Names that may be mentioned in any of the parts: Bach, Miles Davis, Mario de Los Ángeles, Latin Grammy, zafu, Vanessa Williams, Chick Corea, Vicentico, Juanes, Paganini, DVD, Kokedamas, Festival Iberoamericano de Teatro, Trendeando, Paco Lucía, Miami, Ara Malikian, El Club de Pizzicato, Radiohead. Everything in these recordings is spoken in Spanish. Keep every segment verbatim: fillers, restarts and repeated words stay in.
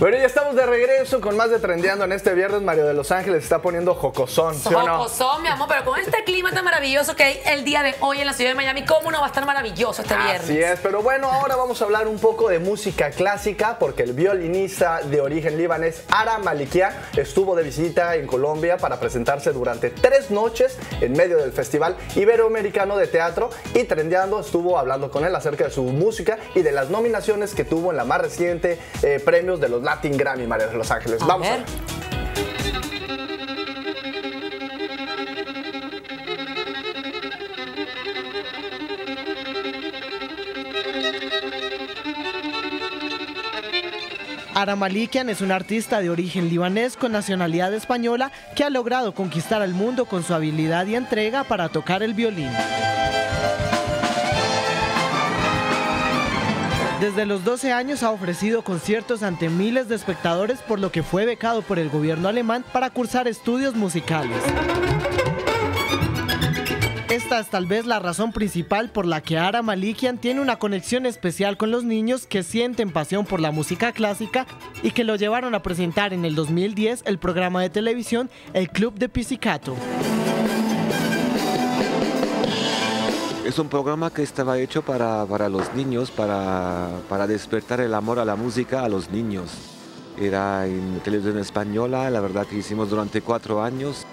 Pero ya estamos de regreso con más de Trendeando en este viernes. Mario de Los Ángeles está poniendo jocosón, ¿sí o no? Jocosón, mi amor, pero con este clima tan maravilloso que hay el día de hoy en la ciudad de Miami, ¿cómo no va a estar maravilloso este viernes? Así es, pero bueno, ahora vamos a hablar un poco de música clásica, porque el violinista de origen libanés Ara Malikian estuvo de visita en Colombia para presentarse durante tres noches en medio del Festival Iberoamericano de Teatro, y Trendeando estuvo hablando con él acerca de su música y de las nominaciones que tuvo en la más reciente eh, premios de los Latin Grammy, María de Los Ángeles. A Vamos ver. a ver. Ara Malikian es un artista de origen libanés con nacionalidad española que ha logrado conquistar al mundo con su habilidad y entrega para tocar el violín. Desde los doce años ha ofrecido conciertos ante miles de espectadores, por lo que fue becado por el gobierno alemán para cursar estudios musicales. Esta es tal vez la razón principal por la que Ara Malikian tiene una conexión especial con los niños que sienten pasión por la música clásica y que lo llevaron a presentar en el dos mil diez el programa de televisión El Club de Pizzicato. Es un programa que estaba hecho para, para los niños, para, para despertar el amor a la música a los niños. Era en televisión española, la verdad que hicimos durante cuatro años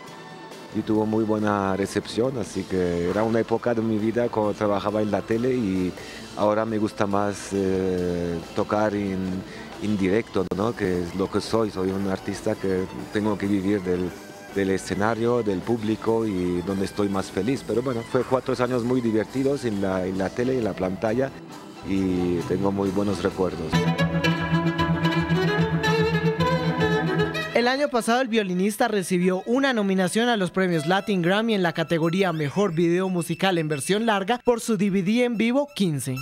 y tuvo muy buena recepción, así que era una época de mi vida cuando trabajaba en la tele, y ahora me gusta más eh, tocar en, en directo, ¿no? Que es lo que soy, soy un artista que tengo que vivir del... del escenario, del público, y donde estoy más feliz. Pero bueno, fue cuatro años muy divertidos en la, en la tele, en la pantalla, y tengo muy buenos recuerdos. El año pasado el violinista recibió una nominación a los premios Latin Grammy en la categoría Mejor Video Musical en Versión Larga por su D V D en vivo quince.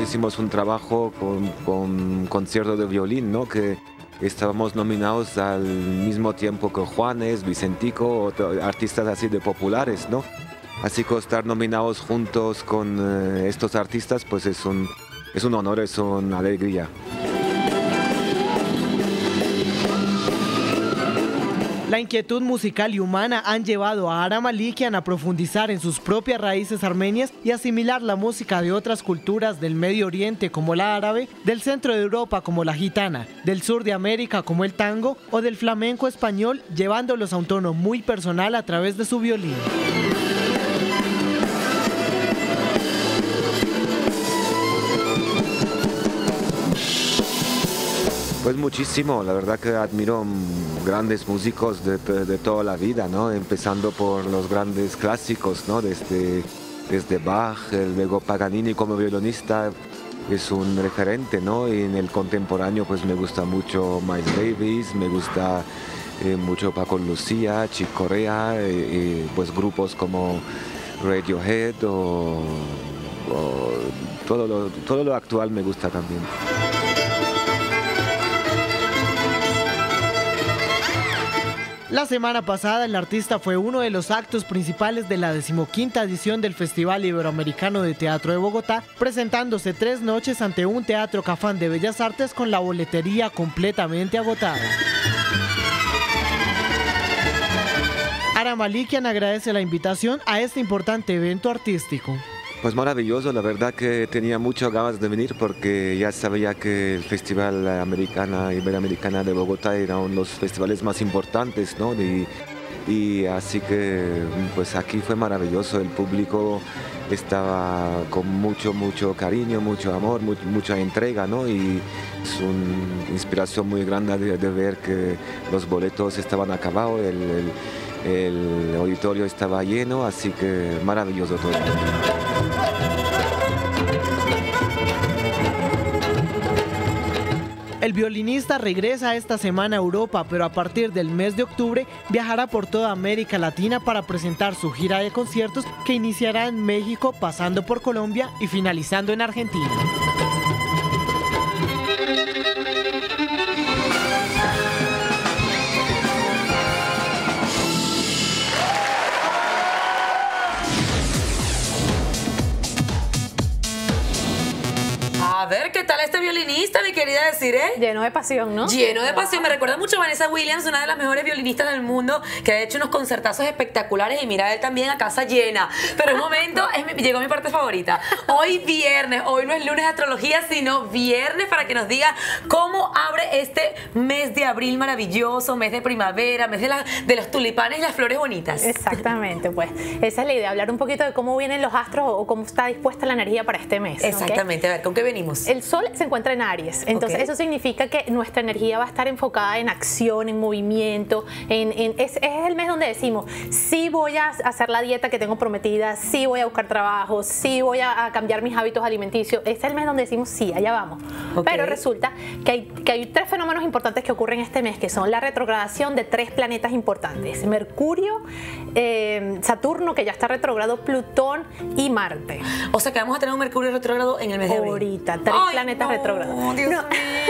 Hicimos un trabajo con, con concierto de violín, ¿no? Que estábamos nominados al mismo tiempo que Juanes, Vicentico, otro, artistas así de populares, ¿no? Así que estar nominados juntos con eh, estos artistas, pues es un, es un honor, es una alegría. La inquietud musical y humana han llevado a Ara Malikian a profundizar en sus propias raíces armenias y asimilar la música de otras culturas del Medio Oriente como la árabe, del centro de Europa como la gitana, del sur de América como el tango o del flamenco español, llevándolos a un tono muy personal a través de su violín. Pues muchísimo, la verdad que admiro grandes músicos de, de toda la vida, ¿no? Empezando por los grandes clásicos, ¿no? Desde, desde Bach, luego Paganini como violinista es un referente, ¿no? Y en el contemporáneo pues me gusta mucho Miles Davis, me gusta eh, mucho Paco Lucía, Chick Corea, eh, eh, pues grupos como Radiohead o, o todo, lo, todo lo actual me gusta también. La semana pasada el artista fue uno de los actos principales de la decimoquinta edición del Festival Iberoamericano de Teatro de Bogotá, presentándose tres noches ante un teatro Cafán de Bellas Artes con la boletería completamente agotada. Ara Malikian agradece la invitación a este importante evento artístico. Pues maravilloso, la verdad que tenía muchas ganas de venir porque ya sabía que el Festival Americana, Iberoamericana de Bogotá era uno de los festivales más importantes, ¿no? Y, y así que pues aquí fue maravilloso, el público estaba con mucho, mucho cariño, mucho amor, mucho, mucha entrega, ¿no? Y es una inspiración muy grande de, de ver que los boletos estaban acabados, el, el, el auditorio estaba lleno, así que maravilloso todo. El violinista regresa esta semana a Europa, pero a partir del mes de octubre viajará por toda América Latina para presentar su gira de conciertos que iniciará en México, pasando por Colombia y finalizando en Argentina. tal a este violinista, mi querida decir, ¿eh? Lleno de pasión, ¿no? Lleno de pasión. Me recuerda mucho a Vanessa Williams, una de las mejores violinistas del mundo, que ha hecho unos concertazos espectaculares. Y mira, él también a casa llena. Pero un momento, es mi, llegó mi parte favorita. Hoy viernes, hoy no es lunes de astrología, sino viernes, para que nos diga cómo abre este mes de abril maravilloso, mes de primavera, mes de, la, de los tulipanes y las flores bonitas. Exactamente, pues esa es la idea, hablar un poquito de cómo vienen los astros o cómo está dispuesta la energía para este mes. Exactamente, ¿okay? A ver, ¿con qué venimos? El sol se encuentra en Aries, entonces okay. Eso significa que nuestra energía va a estar enfocada en acción, en movimiento, en, en, es, es el mes donde decimos, sí voy a hacer la dieta que tengo prometida, sí voy a buscar trabajo, sí voy a, a cambiar mis hábitos alimenticios. Este es el mes donde decimos, sí, allá vamos. Okay. Pero resulta que hay, que hay tres fenómenos importantes que ocurren este mes, que son la retrogradación de tres planetas importantes, Mercurio, eh, Saturno, que ya está retrogrado, Plutón y Marte. O sea que vamos a tener un Mercurio retrogrado en el mes de abril. Ahorita, tres Ay, planetas no, retrógrados. Dios no.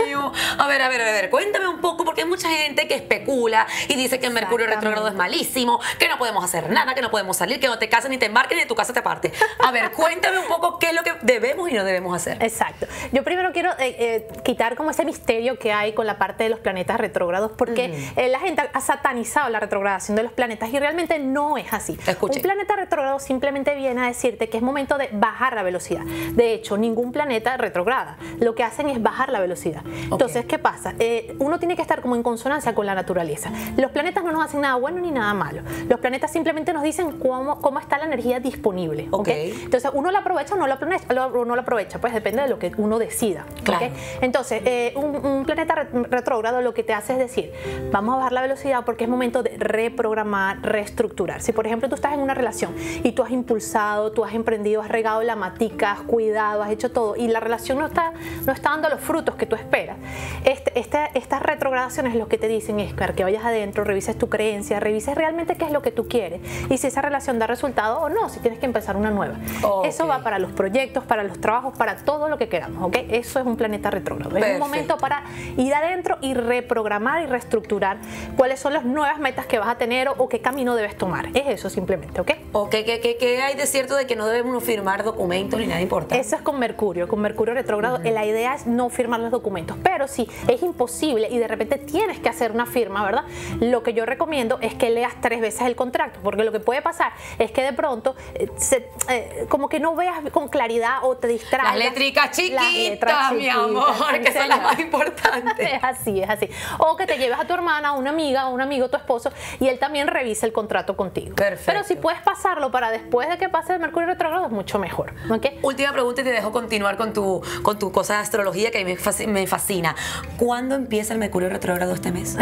mío. A ver, a ver, a ver, cuéntame un poco, porque hay mucha gente que especula y dice que el Mercurio retrogrado es malísimo, que no podemos hacer nada, que no podemos salir, que no te cases ni te embarques ni de tu casa te partes. A ver, cuéntame un poco qué es lo que debemos y no debemos hacer. Exacto. Yo primero quiero eh, eh, quitar como ese misterio que hay con la parte de los planetas retrógrados, porque mm. eh, la gente ha satanizado la retrogradación de los planetas y realmente no es así. Escuché. Un planeta retrogrado simplemente viene a decirte que es momento de bajar la velocidad. De hecho, ningún planeta retrograda. Lo que hacen es bajar la velocidad. Okay. Entonces, ¿qué pasa? Eh, uno tiene que estar como en consonancia con la naturaleza. Los planetas no nos hacen nada bueno ni nada malo. Los planetas simplemente nos dicen cómo, cómo está la energía disponible. Okay. ¿Okay? Entonces, uno la aprovecha o no la aprovecha. Pues depende de lo que uno decida. Claro. ¿Okay? Entonces, eh, un, un planeta retrógrado lo que te hace es decir, vamos a bajar la velocidad porque es momento de reprogramar, reestructurar. Si, por ejemplo, tú estás en una relación y tú has impulsado, tú has emprendido, has regado la matica, has cuidado, has hecho todo y la relación no está, no está dando los frutos que tú esperas, este, este, estas retrogradaciones lo que te dicen es que vayas adentro, revises tu creencia, revises realmente qué es lo que tú quieres y si esa relación da resultado o no, si tienes que empezar una nueva. Okay. Eso va para los proyectos, para los trabajos, para todo lo que queramos, ¿ok? Eso es un planeta retrógrado. Perfecto. Es un momento para ir adentro y reprogramar y reestructurar cuáles son las nuevas metas que vas a tener o, o qué camino debes tomar. Es eso simplemente, ¿ok? Ok, que, que, que hay de cierto de que no debemos firmar documentos ni nada importante. Eso es con Mercurio, con Mercurio retrógrado. Uh-huh. La idea es no firmar los documentos, pero si es imposible y de repente tienes que hacer una firma, ¿verdad? Lo que yo recomiendo es que leas tres veces el contrato, porque lo que puede pasar es que de pronto eh, se, eh, como que no veas con claridad o te distraigas. Las letricas chiquitas, las letras chiquitas, mi amor, que son las más importantes. Es así, es así. O que te lleves a tu hermana, a una amiga, a un amigo, tu esposo, y él también revisa el contrato contigo. Perfecto. Pero si puedes pasarlo para después de que pase el Mercurio retrógrado es mucho mejor. ¿Okay? Última pregunta y te dejo continuar con tu, con tu cosa de astrología que a mí me fascina. ¿Cuándo empieza el Mercurio retrógrado este mes?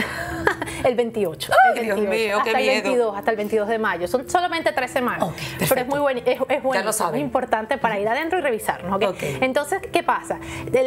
El veintiocho. ¡Ay, el veintiocho, Dios mío, hasta qué el veintidós, miedo! Hasta el veintidós de mayo. Son solamente tres semanas. Okay, pero es muy bueno, es, es bueno, es importante para ir adentro y revisarnos. ¿Okay? Okay. Entonces, ¿qué pasa?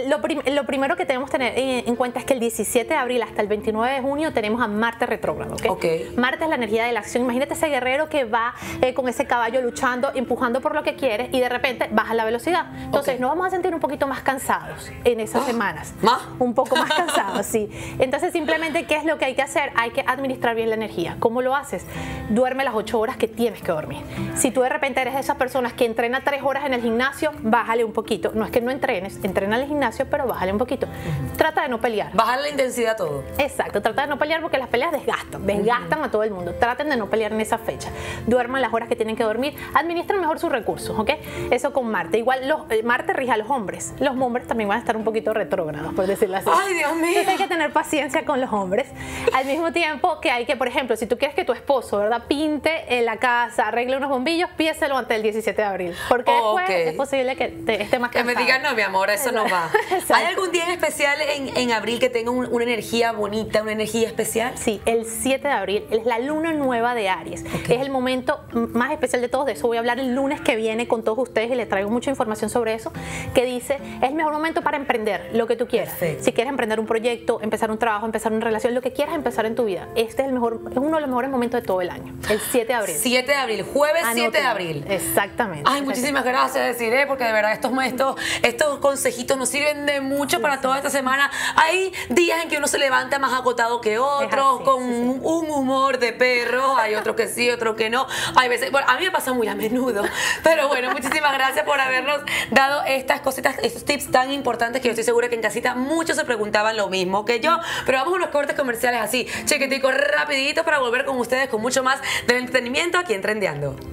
Lo, prim lo primero que tenemos que tener en cuenta es que el diecisiete de abril hasta el veintinueve de junio tenemos a Marte retrógrado. ¿Okay? Okay. Marte es la energía de la acción. Imagínate ese guerrero que va eh, con ese caballo luchando, empujando por lo que quieres y de repente baja la velocidad. Entonces, okay, nos vamos a sentir un poquito más cansados en esas oh, semanas. ¿Más? Un poco más cansados, sí. Entonces, simplemente, ¿qué es lo que hay que hacer? Hay que administrar bien la energía. ¿Cómo lo haces? Duerme las ocho horas que tienes que dormir. Si tú de repente eres de esas personas que entrena tres horas en el gimnasio, bájale un poquito. No es que no entrenes, entrena en el gimnasio, pero bájale un poquito. Uh-huh. Trata de no pelear. Bajar la intensidad todo. Exacto, trata de no pelear porque las peleas desgastan, desgastan uh-huh. a todo el mundo. Traten de no pelear en esa fecha. Duerman las horas que tienen que dormir, administran mejor sus recursos, ¿ok? Eso con Marte. Igual los, Marte rige a los hombres. Los hombres también van a estar un poquito retrógrados, por decirlo así. ¡Ay, Dios mío! Entonces hay que tener paciencia con los hombres. Al mismo tiempo que hay que, por ejemplo, si tú quieres que tu esposo, ¿verdad?, pinte en la casa, arregle unos bombillos, piénselo antes del diecisiete de abril. Porque oh, después okay. es posible que te esté más cansado. Que me digan, no, mi amor, eso no va. ¿Hay algún día en especial en, en abril que tenga un, una energía bonita, una energía especial? Sí, el siete de abril es la luna nueva de Aries. Okay. Es el momento más especial de todos. De eso voy a hablar el lunes que viene con todos ustedes y les traigo mucha información sobre eso, que dice, es el mejor momento para emprender lo que tú quieras. Perfecto. Si quieres emprender un proyecto, empezar un trabajo, empezar una relación, lo que quieras empezar en tu tu vida. Este es el mejor, es uno de los mejores momentos de todo el año. El siete de abril. siete de abril, jueves. Anótalo. siete de abril. Exactamente. Ay, muchísimas gracias, Desiree, porque de verdad estos, estos, estos consejitos nos sirven de mucho para toda esta semana. Hay días en que uno se levanta más agotado que otros, con sí, sí. un humor de perro. Hay otros que sí, otros que no. Hay veces, bueno, a mí me pasa muy a menudo. Pero bueno, muchísimas gracias por habernos dado estas cositas, estos tips tan importantes que yo estoy segura que en casita muchos se preguntaban lo mismo que yo. Pero vamos a unos cortes comerciales así, chiquiticos, rapidito, para volver con ustedes con mucho más del entretenimiento aquí en Trendeando.